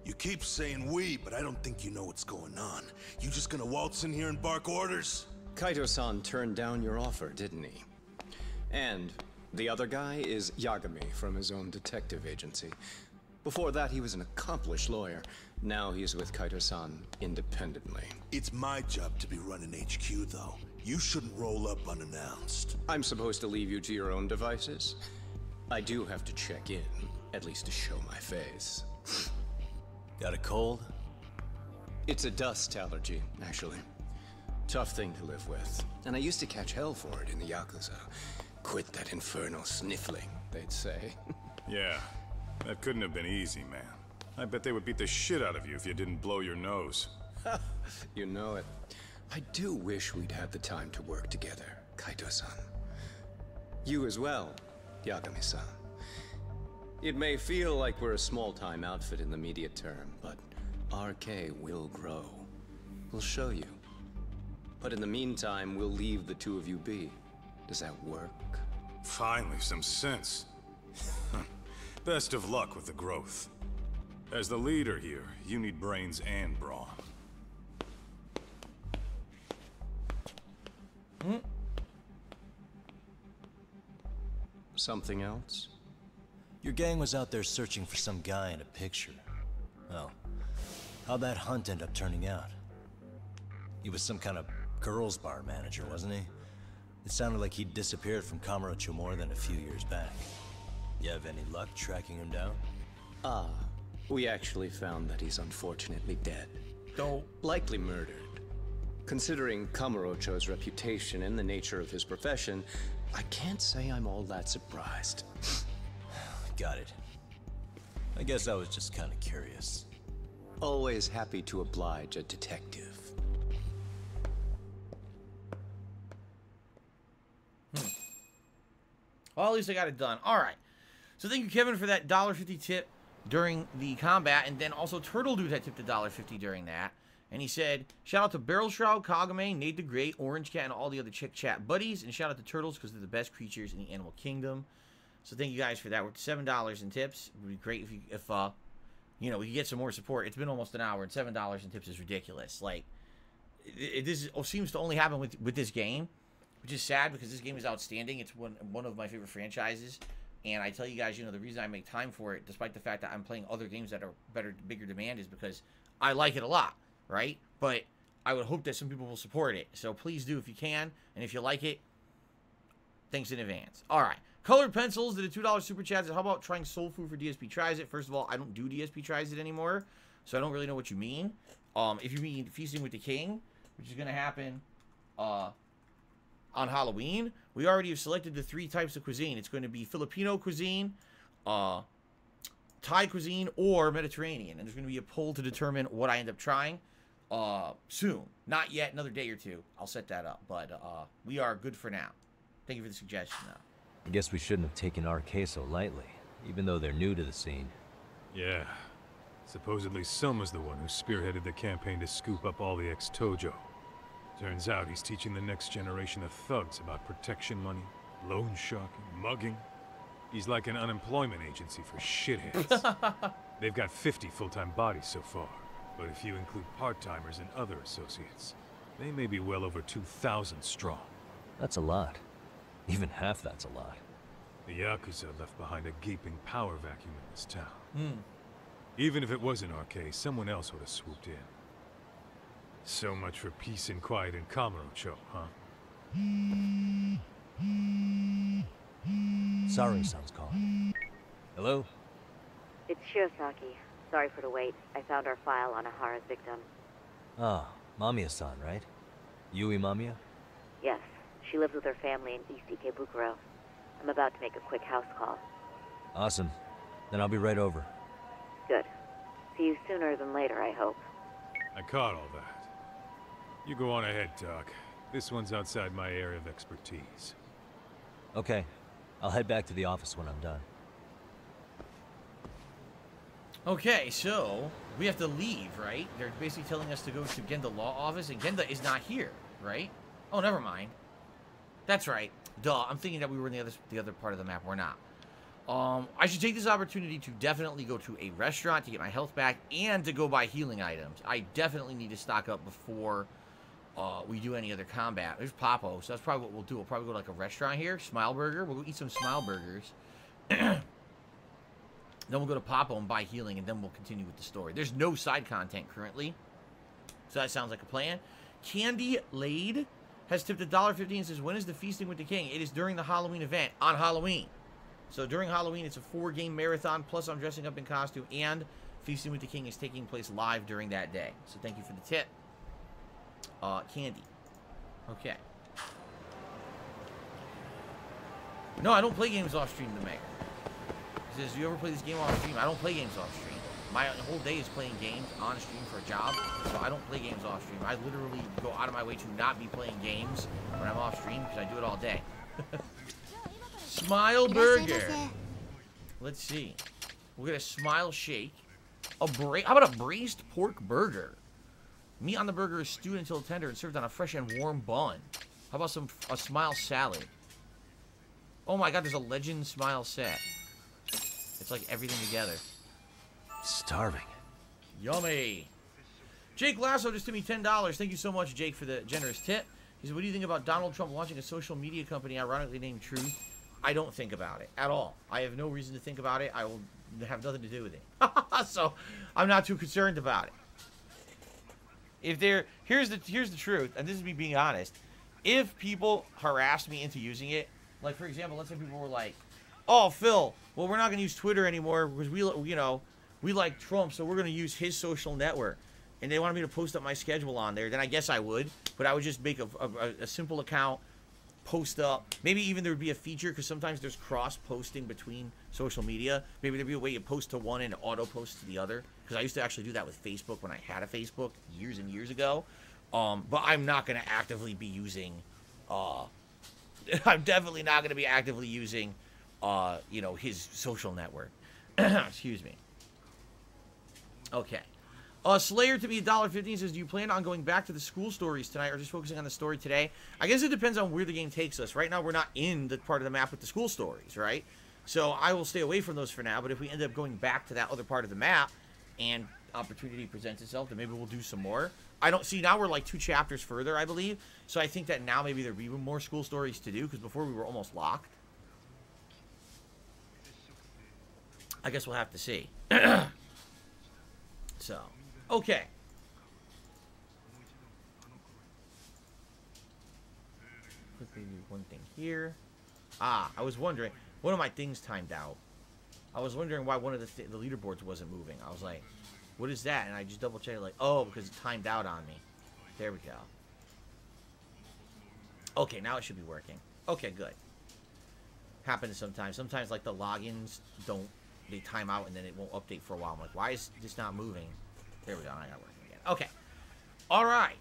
You keep saying we, but I don't think you know what's going on. You just gonna waltz in here and bark orders? Kaito-san turned down your offer, didn't he? And the other guy is Yagami from his own detective agency. Before that, he was an accomplished lawyer. Now he's with Kaito-san independently. It's my job to be running HQ, though. You shouldn't roll up unannounced. I'm supposed to leave you to your own devices? I do have to check in, at least to show my face. Got a cold? It's a dust allergy, actually. Tough thing to live with. And I used to catch hell for it in the Yakuza. Quit that infernal sniffling, they'd say. Yeah. That couldn't have been easy, man. I bet they would beat the shit out of you if you didn't blow your nose. You know it. I do wish we'd had the time to work together, Kaito-san. You as well, Yagami-san. It may feel like we're a small-time outfit in the media term, but RK will grow. We'll show you. But in the meantime, we'll leave the two of you be. Does that work? Finally, some sense. Best of luck with the growth. As the leader here, you need brains and brawn. Something else? Your gang was out there searching for some guy in a picture. Oh. How'd that hunt end up turning out? He was some kind of girls' bar manager, wasn't he? It sounded like he'd disappeared from Kamurocho more than a few years back. You have any luck tracking him down? We actually found that he's unfortunately dead. Though likely murdered. Considering Kamurocho's reputation and the nature of his profession, I can't say I'm all that surprised. Got it. I guess I was just kind of curious. Always happy to oblige a detective. Well, at least I got it done. All right. So thank you, Kevin, for that $1.50 tip during the combat, and then also Turtle Dude that tipped $1.50 during that. And he said, shout out to Barrel Shroud, Kagame, Nate the Great, Orange Cat, and all the other Chick Chat buddies, and shout out to Turtles because they're the best creatures in the animal kingdom. So thank you guys for that. We're at $7 in tips. It would be great if, you know, we could get some more support. It's been almost an hour, and $7 in tips is ridiculous. Like, this seems to only happen with this game. Which is sad because this game is outstanding. It's one of my favorite franchises. And I tell you guys, you know, the reason I make time for it, despite the fact that I'm playing other games that are better, bigger demand, is because I like it a lot, right? But I would hope that some people will support it. So please do if you can. And if you like it, thanks in advance. All right. Colored Pencils did a $2 Super Chat. How about trying Soul Food for DSP Tries It? First of all, I don't do DSP Tries It anymore. So I don't really know what you mean. If you mean Feasting with the King, which is going to happen... on Halloween, we already have selected the 3 types of cuisine. It's going to be Filipino cuisine, Thai cuisine, or Mediterranean. And there's going to be a poll to determine what I end up trying soon. Not yet, another day or two. I'll set that up, but we are good for now. Thank you for the suggestion, though. I guess we shouldn't have taken RK so lightly, even though they're new to the scene. Yeah. Supposedly Soma's the one who spearheaded the campaign to scoop up all the ex-Tojo. Turns out he's teaching the next generation of thugs about protection money, loan sharking, mugging. He's like an unemployment agency for shitheads. They've got 50 full-time bodies so far, but if you include part-timers and other associates, they may be well over 2,000 strong. That's a lot. Even half that's a lot. The Yakuza left behind a gaping power vacuum in this town. Even if it wasn't RK, someone else would have swooped in. So much for peace and quiet in Kamurocho, huh? Sorry, sounds calling. Hello? It's Shirasaki. Sorry for the wait. I found our file on Ahara's victim. Ah, Mamiya-san, right? Yui Mamiya? Yes. She lives with her family in East Ikebukuro. I'm about to make a quick house call. Awesome. Then I'll be right over. Good. See you sooner than later, I hope. I caught all that. You go on ahead, Doc. This one's outside my area of expertise. Okay. I'll head back to the office when I'm done. Okay, so we have to leave, right? They're basically telling us to go to Genda Law Office, and Genda is not here, right? Oh, never mind. That's right. Duh, I'm thinking that we were in the other part of the map. We're not. I should take this opportunity to definitely go to a restaurant to get my health back and to go buy healing items. I definitely need to stock up before... we do any other combat. There's Popo, so that's probably what we'll do. We'll probably go to like a restaurant here, Smile Burger. We'll go eat some Smile Burgers. Then we'll go to Popo and buy healing, and then we'll continue with the story. There's no side content currently, so that sounds like a plan. Candy Lade has tipped $1.50 and says, when is the Feasting with the King? It is during the Halloween event, on Halloween. So during Halloween, it's a 4-game marathon, plus I'm dressing up in costume, and Feasting with the King is taking place live during that day. So thank you for the tip. Candy. Okay. No, I don't play games off stream, the mayor. He says, do you ever play this game off stream? I don't play games off stream. My whole day is playing games on stream for a job, so I don't play games off stream. I literally go out of my way to not be playing games when I'm off stream because I do it all day. Smile Burger. Let's see. We'll get a Smile Shake. How about a Braised Pork Burger? Meat on the burger is stewed until tender and served on a fresh and warm bun. How about a Smile Salad? Oh my god, there's a Legend Smile set. It's like everything together. Starving. Yummy. Jake Lasso just gave me $10. Thank you so much, Jake, for the generous tip. He said, what do you think about Donald Trump launching a social media company ironically named Truth? I don't think about it at all. I have no reason to think about it. I will have nothing to do with it. So I'm not too concerned about it. If they're here's the truth, and this is me being honest. If people harass me into using it, like for example, let's say people were like, "Oh, Phil, well we're not going to use Twitter anymore because we like Trump, so we're going to use his social network," and they wanted me to post up my schedule on there, then I guess I would, but I would just make a simple account, post up. Maybe even there would be a feature, because sometimes there's cross-posting between social media. Maybe there'd be a way you post to one and auto-post to the other, because I used to actually do that with Facebook when I had a Facebook years and years ago. But I'm not going to actively be using, I'm definitely not going to be actively using, you know, his social network. Excuse me. Okay. Slayer to be $1.15 says, do you plan on going back to the school stories tonight or just focusing on the story today? I guess it depends on where the game takes us. Right now, we're not in the part of the map with the school stories, right? So I will stay away from those for now, but if we end up going back to that other part of the map and opportunity presents itself, then maybe we'll do some more. I don't see, now we're like 2 chapters further, I believe. So I think that now maybe there'll be more school stories to do, because before we were almost locked. I guess we'll have to see. So, okay. Quickly do one thing here. Ah, I was wondering, one of my things timed out. I was wondering why one of the leaderboards wasn't moving. I was like, what is that? And I just double checked, like, oh, because it timed out on me. There we go. Okay, now it should be working. Okay, good. Happens sometimes. Sometimes, like, the logins don't, they time out and then it won't update for a while. I'm like, why is this not moving? There we go. I got working again. Okay. All right.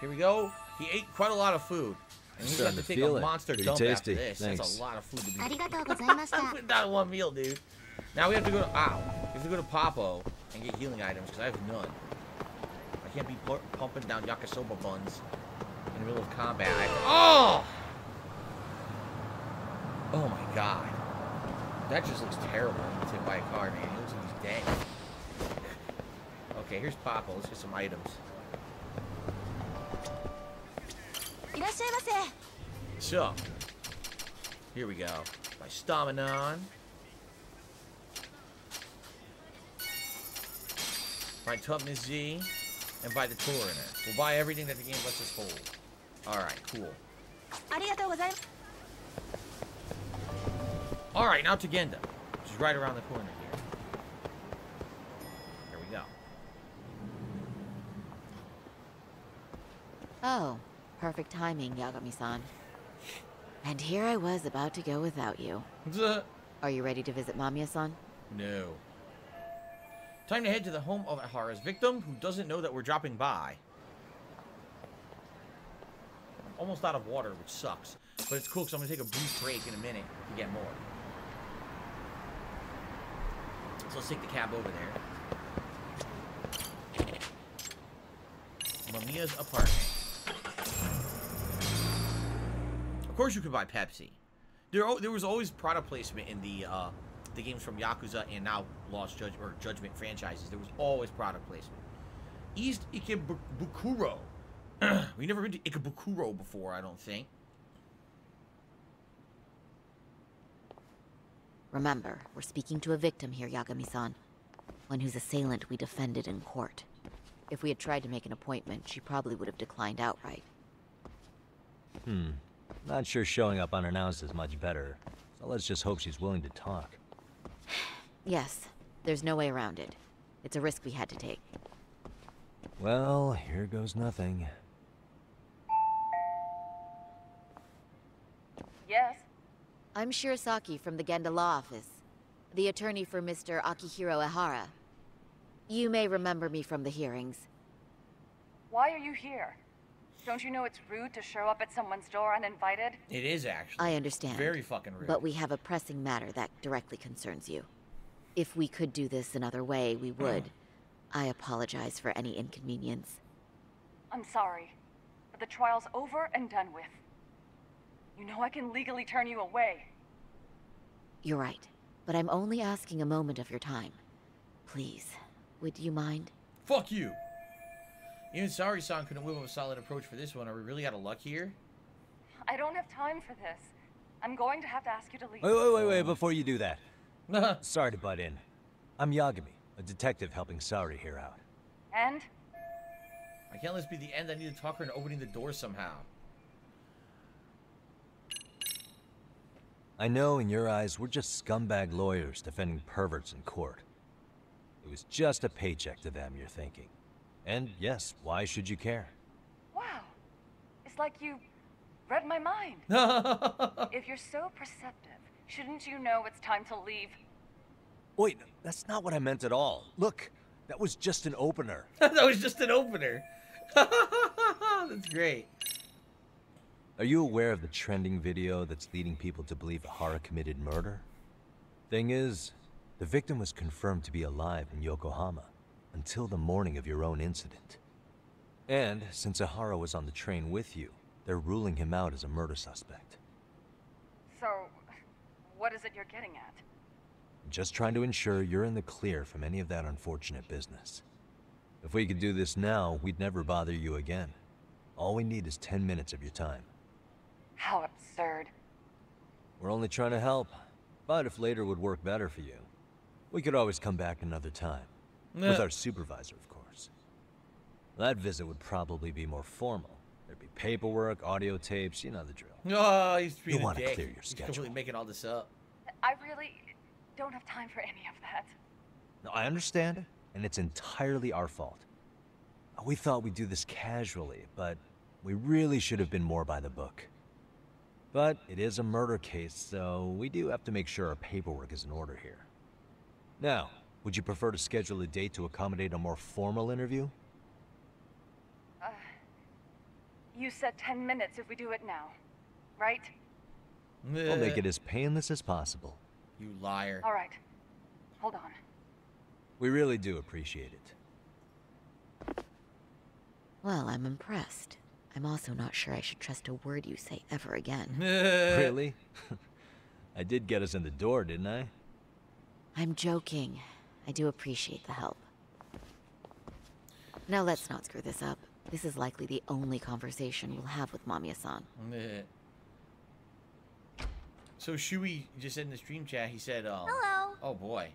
Here we go. He ate quite a lot of food. And he's got to take a monster dump after this. Thanks. That's a lot of food to be eating. Not one meal, dude. Now we have to go to, ow. We have to go to Papo and get healing items because I have none. I can't be pumping down yakisoba buns in the middle of combat. Oh! Oh my god. That just looks terrible when he's hit by a car, man. He looks like he's dead. Okay, here's Papa. Let's get some items. So, here we go. My Staminon. By Toughness Z. And by the Toriner. We'll buy everything that the game lets us hold. Alright, cool. Alright, now to Genda, which is right around the corner here. There we go. Oh, perfect timing, Yagami-san. And here I was about to go without you. Are you ready to visit Mamiya-san? No. Time to head to the home of Ehara's victim, who doesn't know that we're dropping by. I'm almost out of water, which sucks. But it's cool, because I'm going to take a brief break in a minute to get more. So let's take the cab over there. Mamiya's apartment. Of course you could buy Pepsi. There was always product placement in the games from Yakuza and now Lost Judgment or Judgment franchises. There was always product placement. East Ikebukuro. We've never been to Ikebukuro before, I don't think. Remember, we're speaking to a victim here, Yagami-san. One whose assailant we defended in court. If we had tried to make an appointment, she probably would have declined outright. Hmm. Not sure showing up unannounced is much better. So let's just hope she's willing to talk. Yes. There's no way around it. It's a risk we had to take. Well, here goes nothing. Yes? I'm Shirasaki from the Genda Law Office, the attorney for Mr. Akihiro Ehara. You may remember me from the hearings. Why are you here? Don't you know it's rude to show up at someone's door uninvited? It is, actually. I understand. Very fucking rude. But we have a pressing matter that directly concerns you. If we could do this another way, we would. I apologize for any inconvenience. I'm sorry, but the trial's over and done with. You know I can legally turn you away. You're right, but I'm only asking a moment of your time. Please, would you mind? Fuck you! Even Sari-san couldn't whip up a solid approach for this one. Are we really out of luck here? I don't have time for this. I'm going to have to ask you to leave. Wait, before you do that. Sorry to butt in. I'm Yagami, a detective helping Sari here out. And? I can't let this be the end. I need to talk her into opening the door somehow. I know in your eyes we're just scumbag lawyers defending perverts in court. It was just a paycheck to them, you're thinking. And yes, why should you care? Wow. It's like you read my mind. If you're so perceptive, shouldn't you know it's time to leave? Wait, that's not what I meant at all. Look, that was just an opener. That was just an opener. That's great. Are you aware of the trending video that's leading people to believe Ehara committed murder? Thing is, the victim was confirmed to be alive in Yokohama until the morning of your own incident. And since Ehara was on the train with you, they're ruling him out as a murder suspect. So, what is it you're getting at? Just trying to ensure you're in the clear from any of that unfortunate business. If we could do this now, we'd never bother you again. All we need is 10 minutes of your time. How absurd. We're only trying to help, but if later would work better for you, we could always come back another time. Yeah. With our supervisor, of course. That visit would probably be more formal. There'd be paperwork, audio tapes, you know the drill. Oh, he's being a dick. You want to clear your schedule. He's completely making all this up. I really don't have time for any of that. No, I understand it, and it's entirely our fault. We thought we'd do this casually, but we really should have been more by the book. But it is a murder case, so we do have to make sure our paperwork is in order here. Now, would you prefer to schedule a date to accommodate a more formal interview? You said 10 minutes if we do it now, right? We'll make it as painless as possible. You liar. All right. Hold on. We really do appreciate it. Well, I'm impressed. I'm also not sure I should trust a word you say ever again. Really? I did get us in the door, didn't I? I'm joking. I do appreciate the help. Now let's not screw this up. This is likely the only conversation we'll have with Mamiya-san. So Shui just said in the stream chat, he said, hello. Oh boy.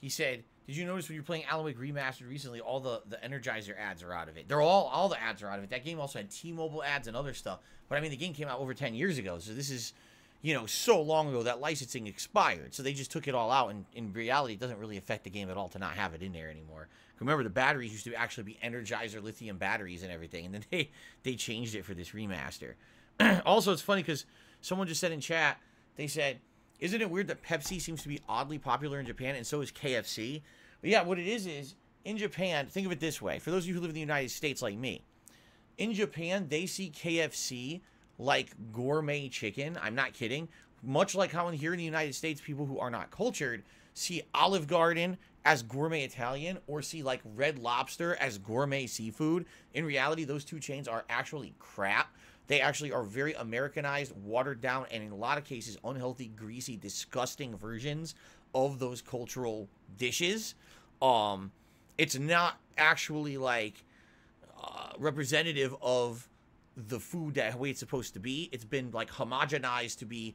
He said, did you notice when you're playing Alan Wake Remastered recently, all the Energizer ads are out of it? They're all the ads are out of it. That game also had T-Mobile ads and other stuff. But I mean, the game came out over 10 years ago, so this is, you know, so long ago that licensing expired. So they just took it all out, and in reality, it doesn't really affect the game at all to not have it in there anymore. Remember, the batteries used to actually be Energizer lithium batteries and everything, and then they changed it for this remaster. Also, it's funny because someone just said in chat, they said, isn't it weird that Pepsi seems to be oddly popular in Japan, and so is KFC? But yeah, what it is in Japan, think of it this way. For those of you who live in the United States like me, in Japan, they see KFC like gourmet chicken. I'm not kidding. Much like how in here in the United States, people who are not cultured see Olive Garden as gourmet Italian or see like Red Lobster as gourmet seafood. In reality, those two chains are actually crap. They actually are very Americanized, watered down, and in a lot of cases, unhealthy, greasy, disgusting versions of those cultural dishes. It's not actually, like, representative of the food that way it's supposed to be. It's been, like, homogenized to be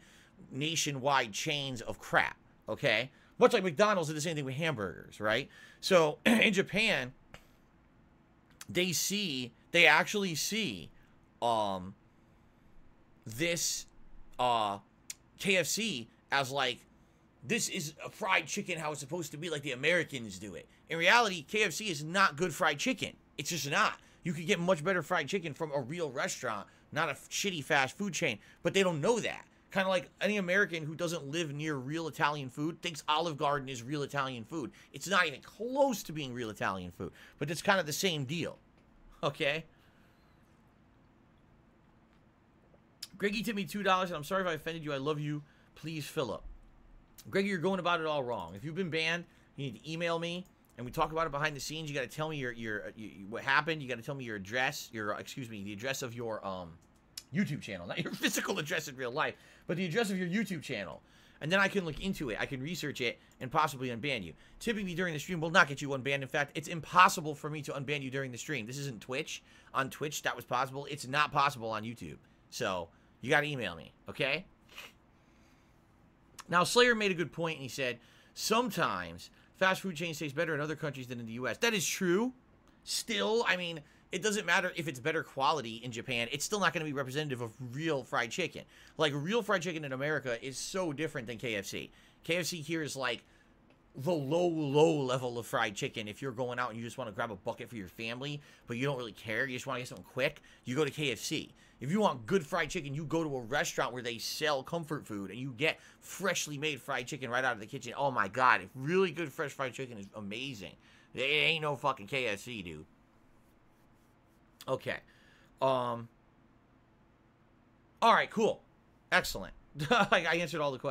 nationwide chains of crap, okay? Much like McDonald's did the same thing with hamburgers, right? So, in Japan, they actually see... KFC as like, this is a fried chicken how it's supposed to be, like the Americans do it. In reality, KFC is not good fried chicken. It's just not. You could get much better fried chicken from a real restaurant, not a shitty fast food chain, but they don't know that. Kind of like any American who doesn't live near real Italian food thinks Olive Garden is real Italian food. It's not even close to being real Italian food, but it's kind of the same deal. Okay? Greggy tipped me $2, and I'm sorry if I offended you. I love you. Please fill up. Greggy, you're going about it all wrong. If you've been banned, you need to email me, and we talk about it behind the scenes. You got to tell me your what happened. You got to tell me your address. The address of your YouTube channel, not your physical address in real life, but the address of your YouTube channel. and then I can look into it, I can research it, and possibly unban you. Tipping me during the stream will not get you unbanned. In fact, it's impossible for me to unban you during the stream. This isn't Twitch. On Twitch, that was possible. It's not possible on YouTube. So, you gotta email me, okay? Now, Slayer made a good point, and he said, sometimes fast food chains taste better in other countries than in the U.S. That is true. Still, I mean, it doesn't matter if it's better quality in Japan. It's still not going to be representative of real fried chicken. Like, real fried chicken in America is so different than KFC. KFC here is, like, the low, low level of fried chicken. If you're going out and you just want to grab a bucket for your family, but you don't really care, you just want to get something quick, you go to KFC. If you want good fried chicken, you go to a restaurant where they sell comfort food, and you get freshly made fried chicken right out of the kitchen. Oh, my God. Really good fresh fried chicken is amazing. It ain't no fucking KFC, dude. Okay. All right, cool. Excellent. I answered all the questions.